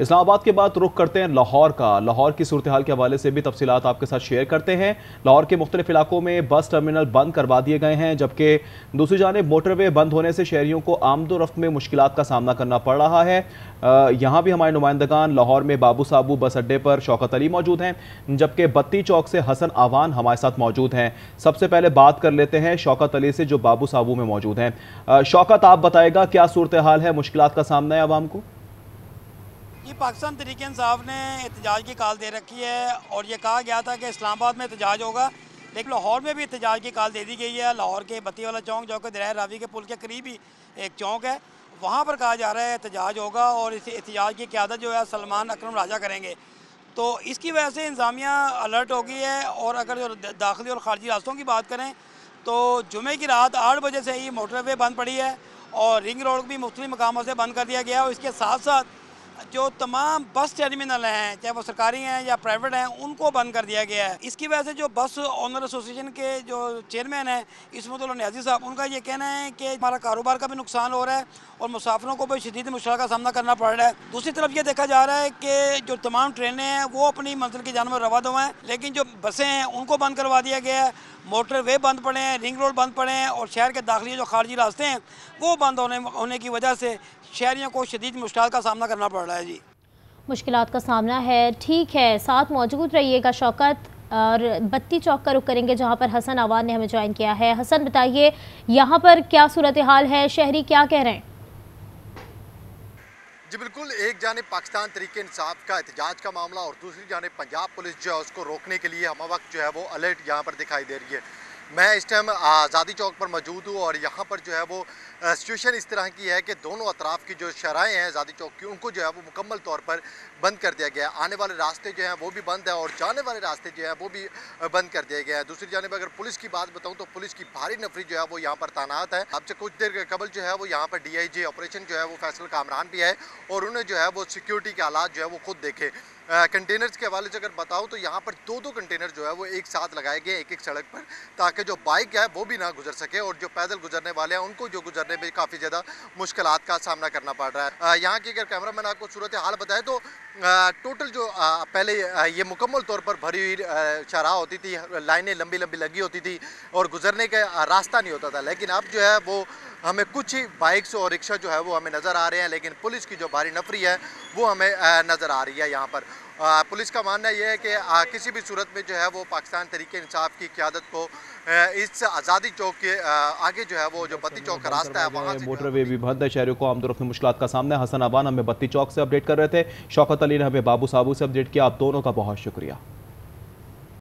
इस्लामाबाद के बाद रुख करते हैं लाहौर का। लाहौर की सूरत हाल के हवाले से भी तफसीलात आपके साथ शेयर करते हैं। लाहौर के मुख्तलिफ इलाकों में बस टर्मिनल बंद करवा दिए गए हैं, जबकि दूसरी जानिब मोटरवे बंद होने से शहरियों को आमदो रफ्त में मुश्किलात का सामना करना पड़ रहा है। यहाँ भी हमारे नुमाइंदगान लाहौर में बाबू साहबू बस अड्डे पर शौकत अली मौजूद हैं, जबकि बत्ती चौक से हसन अवान हमारे साथ मौजूद हैं। सबसे पहले बात कर लेते हैं शौकत अली से जो बाबू साहबू में मौजूद हैं। शौकत, आप बताएगा क्या सूरत हाल है, मुश्किलात का सामना है आवाम को? ये पाकिस्तान तहरीक इंसाफ ने एहतजाज की काल दे रखी है और ये कहा गया था कि इस्लामाबाद में एहतजाज होगा, लेकिन लाहौर में भी एहतजाज की काल दे दी गई है। लाहौर के बत्ती वाला चौक जो कि दरिया-ए रावी के पुल के करीब ही एक चौक है, वहाँ पर कहा जा रहा है एहतजाज होगा और इस एहतजाज की क़यादत जो है सलमान अक्रम राजा करेंगे। तो इसकी वजह से इंतज़ामिया अलर्ट हो गई है। और अगर जो दाखिली और ख़ारजी रास्तों की बात करें तो जुमे की रात 8 बजे से ही मोटरवे बंद पड़ी है और रिंग रोड भी मुख्तलिफ मकामों से बंद कर दिया गया है। और इसके साथ साथ जो तमाम बस टर्मिनल हैं, चाहे वो सरकारी हैं या प्राइवेट हैं, उनको बंद कर दिया गया है। इसकी वजह से जो बस ऑनर एसोसिएशन के जो चेयरमैन हैं असमतुल्ला न्याजी साहब, उनका ये कहना है कि हमारा कारोबार का भी नुकसान हो रहा है और मुसाफिरों को भी शदीद मुश्किल का सामना करना पड़ रहा है। दूसरी तरफ ये देखा जा रहा है कि जो तमाम ट्रेनें हैं वो अपनी मंजिल की जानब रवा दो हैं, लेकिन जो बसें हैं उनको बंद करवा दिया गया है। मोटरवे बंद पड़े हैं, रिंग रोड बंद पड़े हैं और शहर के दाखिली जो खारजी रास्ते हैं वो बंद होने की वजह से शहरियों को शदीद मुश्किल का सामना करना पड़ रहा है। जी, मुश्किलात का सामना है, ठीक है, साथ मौजूद रहिएगा शौकत। और बत्ती चौक का रुख करेंगे जहां पर हसन अवान ने हमें ज्वाइन किया है। हसन, बताइए यहां पर क्या सूरत हाल है, शहरी क्या कह रहे हैं? जी बिल्कुल, एक जानिब पाकिस्तान तहरीक इंसाफ का एहतजाज का मामला और दूसरी जानिब पंजाब पुलिस जो है उसको रोकने के लिए हम वक्त जो है वो अलर्ट यहाँ पर दिखाई दे रही है। मैं इस टाइम आज़ादी चौक पर मौजूद हूँ और यहाँ पर जो है वो सिचुएशन इस तरह की है कि दोनों अतराफ़ की जो शराहें हैं आज़ादी चौक की, उनको जो है वो मुकम्मल तौर पर बंद कर दिया गया है। आने वाले रास्ते जो हैं वो भी बंद है और जाने वाले रास्ते जो हैं वो भी बंद कर दिए गए हैं। दूसरी जानिब अगर पुलिस की बात बताऊँ तो पुलिस की भारी नफरी जो है वो यहाँ पर तैनात है। अब से कुछ देर कबल जो है वो यहाँ पर DIG ऑपरेशन जो है वो फैसल कामरान भी है और उन्हें जो है वो सिक्योरिटी के हालात जो है वो खुद देखे। कंटेनर्स के हवाले से अगर बताऊँ तो यहाँ पर 2-2 कंटेनर जो है वो एक साथ लगाए गए एक सड़क पर, ताकि जो बाइक है वो भी ना गुजर सके और जो पैदल गुजरने वाले हैं उनको जो गुजरने में काफ़ी ज़्यादा मुश्किलात का सामना करना पड़ रहा है। यहाँ की अगर कैमरा मैन आपको सूरत हाल बताए तो टोटल जो पहले ये मुकम्मल तौर पर भरी हुई शराह होती थी, लाइनें लंबी लंबी लगी होती थी और गुजरने का रास्ता नहीं होता था, लेकिन अब जो है वो हमें कुछ ही बाइक्स और रिक्शा जो है वो हमें नज़र आ रहे हैं, लेकिन पुलिस की जो भारी नफरी है वो हमें नज़र आ रही है। यहाँ पर पुलिस का मानना यह है कि किसी भी सूरत में जो है वो पाकिस्तान तहरीक इंसाफ की क़यादत को इस आज़ादी चौक के आगे जो है वो जो बत्ती चौक का रास्ता है वहाँ मोटरवे भी बंद है, शहरों को आमदोरफ्त में मुश्किलात का सामना है। हसन अवान हमें बत्ती चौक से अपडेट कर रहे थे, शौकत अली ने हमें बाबू साहबू से अपडेट किया। आप दोनों का बहुत शुक्रिया।